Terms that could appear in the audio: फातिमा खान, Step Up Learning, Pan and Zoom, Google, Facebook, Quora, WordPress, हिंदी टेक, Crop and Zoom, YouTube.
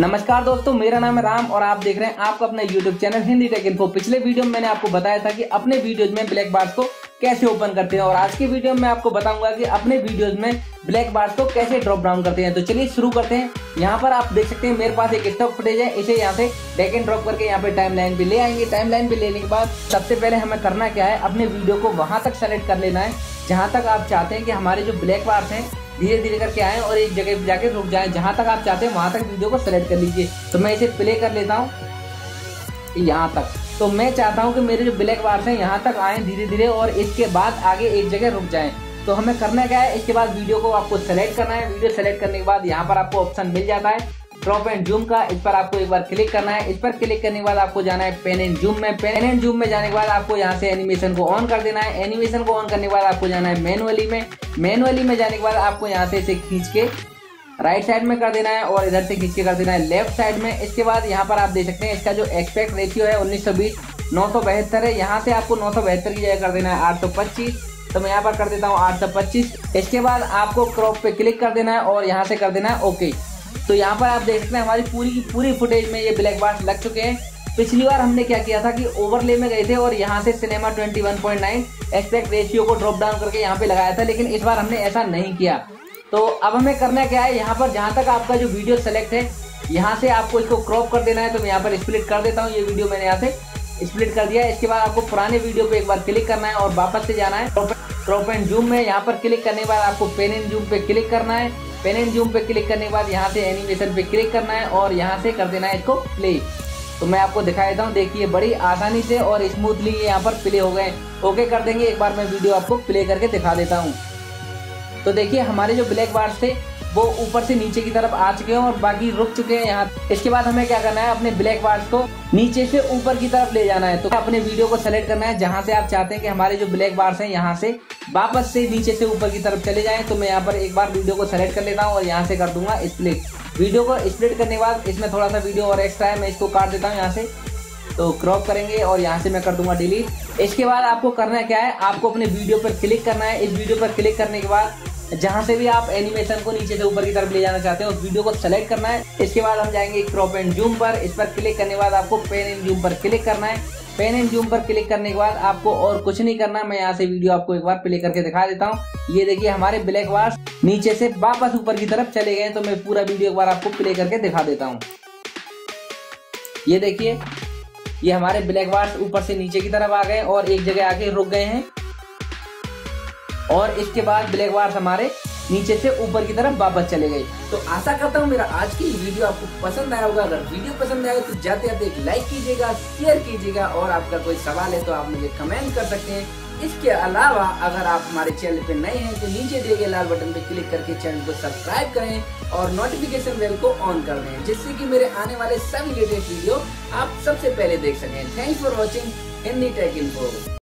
नमस्कार दोस्तों, मेरा नाम है राम और आप देख रहे हैं आपका अपना YouTube channel हिंदी टेक info. पिछले वीडियो में मैंने आपको बताया था कि अपने वीडियोज में ब्लैक बार्स को कैसे ओपन करते हैं और आज के वीडियो में आपको बताऊंगा कि अपने वीडियोज में ब्लैक बार्स को कैसे ड्रॉप डाउन करते हैं। तो चलिए शुरू करते हैं। यहाँ पर आप देख सकते हैं मेरे पास एक स्टॉक फुटेज है, इसे यहाँ से बैक एंड ड्रॉप करके यहाँ पे टाइम लाइन पे ले आएंगे। टाइम लाइन पे लेने के बाद सबसे पहले हमें करना क्या है, अपने वीडियो को वहाँ तक सेलेक्ट कर लेना है जहाँ तक आप चाहते हैं कि हमारे जो ब्लैक बार्स हैं धीरे धीरे करके आए और एक जगह जाके रुक जाए। जहाँ तक आप चाहते हैं वहाँ तक वीडियो को सेलेक्ट कर लीजिए। तो मैं इसे प्ले कर लेता हूँ यहाँ तक। तो मैं चाहता हूँ कि मेरे जो ब्लैक बार्स हैं यहाँ तक आए धीरे धीरे और इसके बाद आगे एक जगह रुक जाएं। तो हमें करना क्या है, इसके बाद वीडियो को आपको सेलेक्ट करना है। वीडियो सेलेक्ट करने के बाद यहाँ पर आपको ऑप्शन मिल जाता है क्रॉप एंड जूम का, इस पर आपको एक बार क्लिक करना है। इस पर क्लिक करने के बाद आपको जाना है पेन एंड जूम में। पेन एंड जूम में जाने के बाद आपको यहाँ से एनिमेशन को ऑन कर देना है। एनिमेशन को ऑन करने के बाद आपको जाना है मैनुअली में। मैनुअली में जाने के बाद आपको यहाँ से इसे खींच के राइट साइड में कर देना है और इधर से खींच के कर देना है लेफ्ट साइड में। इसके बाद यहाँ पर आप देख सकते हैं इसका जो एक्सपेक्ट रेशियो है 1920 972 है। यहाँ से आपको 972 की जगह कर देना है 825। तो मैं यहाँ पर कर देता हूँ 825। इसके बाद आपको क्रॉप पे क्लिक कर देना है और यहाँ से कर देना है ओके। तो यहाँ पर आप देख सकते हैं हमारी पूरी की पूरी फुटेज में ये ब्लैक बार्स लग चुके हैं। पिछली बार हमने क्या किया था कि ओवरले में गए थे और यहाँ से सिनेमा 21.9 एक्सपेक्ट रेशियो को ड्रॉप डाउन करके यहाँ पे लगाया था, लेकिन इस बार हमने ऐसा नहीं किया। तो अब हमें करना क्या है, यहाँ पर जहाँ तक आपका जो वीडियो सेलेक्ट है यहाँ से आपको इसको क्रॉप कर देना है। तो मैं यहाँ पर स्प्लिट कर देता हूँ, ये वीडियो मैंने यहाँ से स्प्लिट कर दिया। इसके बाद आपको पुराने वीडियो पे एक बार क्लिक करना है और वापस से जाना है क्रॉप एंड जूम में। यहाँ पर क्लिक करने के बाद आपको पेन एंड जूम पे क्लिक करना है। पेन एंड जूम पे क्लिक करने के बाद यहाँ से एनिमेशन पे क्लिक करना है और यहाँ से कर देना है इसको प्ले। तो मैं आपको दिखा देता हूँ, देखिए बड़ी आसानी से और स्मूथली यहाँ पर प्ले हो गए। ओके कर देंगे। एक बार मैं वीडियो आपको प्ले करके दिखा देता हूँ। तो देखिए हमारे जो ब्लैक बार्स थे वो ऊपर से नीचे की तरफ आ चुके हैं और बाकी रुक चुके हैं यहाँ। इसके बाद हमें क्या करना है, अपने ब्लैक बार्स को नीचे से ऊपर की तरफ ले जाना है। तो अपने वीडियो को सेलेक्ट करना है जहाँ से आप चाहते हैं कि हमारे जो ब्लैक बार्स हैं यहाँ से वापस से नीचे से ऊपर की तरफ चले जाएं। तो मैं यहाँ पर एक बार वीडियो को सेलेक्ट कर लेता हूँ और यहाँ से कर दूंगा स्प्लिट। वीडियो को स्प्लिट करने के बाद इसमें थोड़ा सा वीडियो और एक्स्ट्रा है, मैं इसको काट देता हूँ यहाँ से। तो क्रॉप करेंगे और यहाँ से मैं कर दूंगा डिलीट। इसके बाद आपको करना क्या है, आपको अपने वीडियो पर क्लिक करना है। इस वीडियो पर क्लिक करने के बाद जहाँ से भी आप एनिमेशन को नीचे से ऊपर की तरफ ले जाना चाहते हैं उस वीडियो को सेलेक्ट करना है। इसके बाद हम जाएंगे क्रॉप एंड जूम पर। इस पर क्लिक करने के बाद आपको पेन एंड जूम पर क्लिक करना है। पेन एंड जूम पर क्लिक करने के बाद आपको और कुछ नहीं करना। मैं यहाँ से वीडियो आपको एक बार प्ले करके दिखा देता हूँ। ये देखिए हमारे ब्लैक बार्स नीचे से वापस ऊपर की तरफ चले गए। तो मैं पूरा वीडियो एक बार आपको प्ले करके दिखा देता हूँ। ये देखिए ये हमारे ब्लैक बार्स ऊपर से नीचे की तरफ आ गए और एक जगह आके रुक गए हैं और इसके बाद ब्लैक बार्स हमारे नीचे से ऊपर की तरफ वापस चले गए। तो आशा करता हूँ मेरा आज की वीडियो आपको पसंद आया होगा। अगर वीडियो पसंद आए तो जाते जाते एक लाइक कीजिएगा, शेयर कीजिएगा और आपका कोई सवाल है तो आप मुझे कमेंट कर सकते हैं। इसके अलावा अगर आप हमारे चैनल पे नए हैं तो नीचे दिए गए लाल बटन पे क्लिक करके चैनल को सब्सक्राइब करें और नोटिफिकेशन बेल को ऑन कर दें, जिससे कि मेरे आने वाले सभी लेटेस्ट वीडियो आप सबसे पहले देख सकें। Thanks for watching हिंदी टेक info.